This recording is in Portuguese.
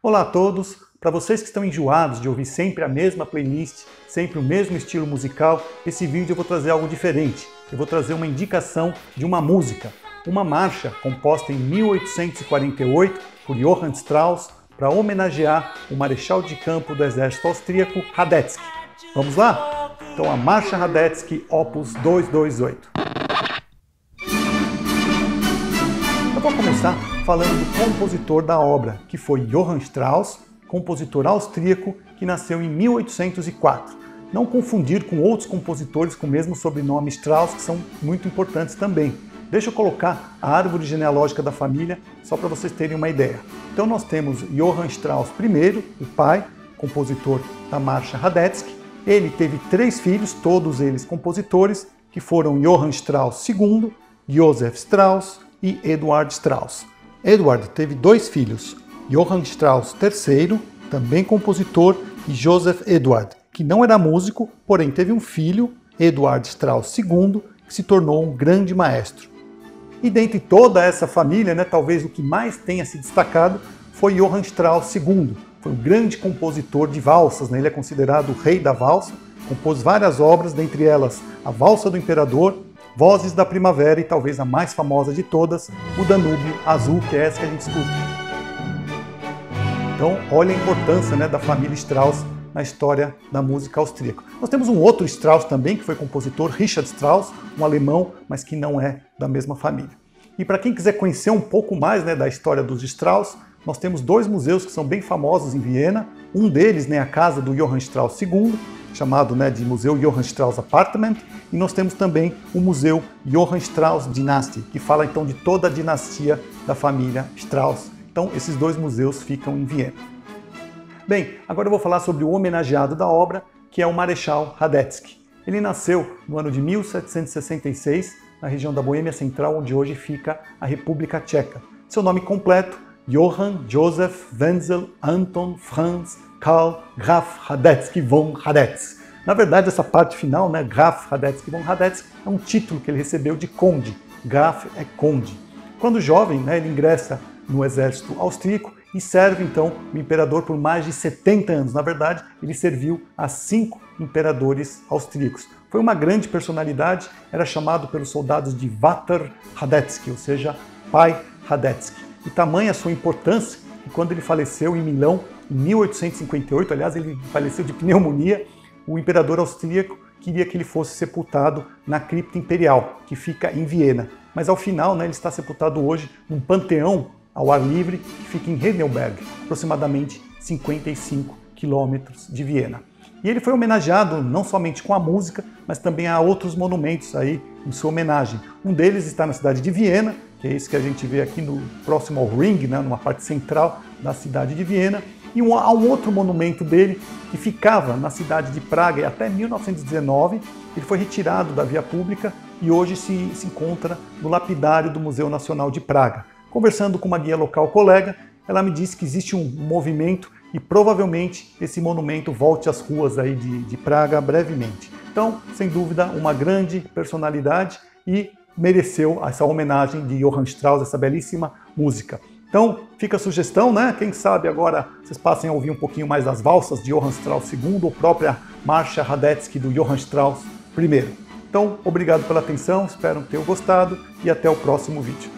Olá a todos! Para vocês que estão enjoados de ouvir sempre a mesma playlist, sempre o mesmo estilo musical, esse vídeo eu vou trazer algo diferente. Eu vou trazer uma indicação de uma música, uma marcha composta em 1848 por Johann Strauss para homenagear o marechal de campo do exército austríaco Radetzky. Vamos lá? Então a Marcha Radetzky, Opus 228. Eu vou começar falando do compositor da obra, que foi Johann Strauss, compositor austríaco que nasceu em 1804. Não confundir com outros compositores com o mesmo sobrenome Strauss, que são muito importantes também. Deixa eu colocar a árvore genealógica da família, só para vocês terem uma ideia. Então nós temos Johann Strauss I, o pai, compositor da Marcha Radetzky. Ele teve três filhos, todos eles compositores, que foram Johann Strauss II, Josef Strauss e Eduard Strauss. Eduard teve dois filhos, Johann Strauss III, também compositor, e Joseph Eduard, que não era músico, porém teve um filho, Eduard Strauss II, que se tornou um grande maestro. E dentre toda essa família, talvez o que mais tenha se destacado foi Johann Strauss II. Foi um grande compositor de valsas, ele é considerado o rei da valsa, compôs várias obras, dentre elas a Valsa do Imperador, Vozes da Primavera e talvez a mais famosa de todas, o Danúbio Azul, que é essa que a gente escuta. Então, olha a importância da família Strauss na história da música austríaca. Nós temos um outro Strauss também, que foi compositor, Richard Strauss, um alemão, mas que não é da mesma família. E para quem quiser conhecer um pouco mais da história dos Strauss, nós temos dois museus que são bem famosos em Viena. Um deles, a casa do Johann Strauss II, chamado de Museu Johann Strauss' Apartment, e nós temos também o Museu Johann Strauss' Dynasty, que fala então de toda a dinastia da família Strauss. Então esses dois museus ficam em Viena. Bem, agora eu vou falar sobre o homenageado da obra, que é o Marechal Radetzky. Ele nasceu no ano de 1766, na região da Boêmia Central, onde hoje fica a República Tcheca. Seu nome completo, Johann Joseph Wenzel Anton Franz Karl Graf Radetzky von Radetzky. Na verdade, essa parte final, Graf Radetzky von Radetzky, é um título que ele recebeu de conde. Graf é conde. Quando jovem, ele ingressa no exército austríaco e serve, então, o imperador por mais de 70 anos. Na verdade, ele serviu a 5 imperadores austríacos. Foi uma grande personalidade, era chamado pelos soldados de Vater Radetzky, ou seja, pai Radetzky. E tamanha a sua importância que quando ele faleceu em Milão, em 1858, aliás, ele faleceu de pneumonia, o imperador austríaco queria que ele fosse sepultado na Cripta Imperial, que fica em Viena. Mas ao final, ele está sepultado hoje num panteão ao ar livre, que fica em Renelberg, aproximadamente 55 quilômetros de Viena. E ele foi homenageado não somente com a música, mas também há outros monumentos aí em sua homenagem. Um deles está na cidade de Viena, que é isso que a gente vê aqui no próximo ao Ring, numa parte central da cidade de Viena. E há um outro monumento dele, que ficava na cidade de Praga e até 1919. Ele foi retirado da via pública e hoje se encontra no lapidário do Museu Nacional de Praga. Conversando com uma guia local colega, ela me disse que existe um movimento e provavelmente esse monumento volte às ruas aí de Praga brevemente. Então, sem dúvida, uma grande personalidade e mereceu essa homenagem de Johann Strauss, essa belíssima música. Então, fica a sugestão, Quem sabe agora vocês passem a ouvir um pouquinho mais das valsas de Johann Strauss II ou própria Marcha Radetzky do Johann Strauss I. Então, obrigado pela atenção, espero que tenham gostado e até o próximo vídeo.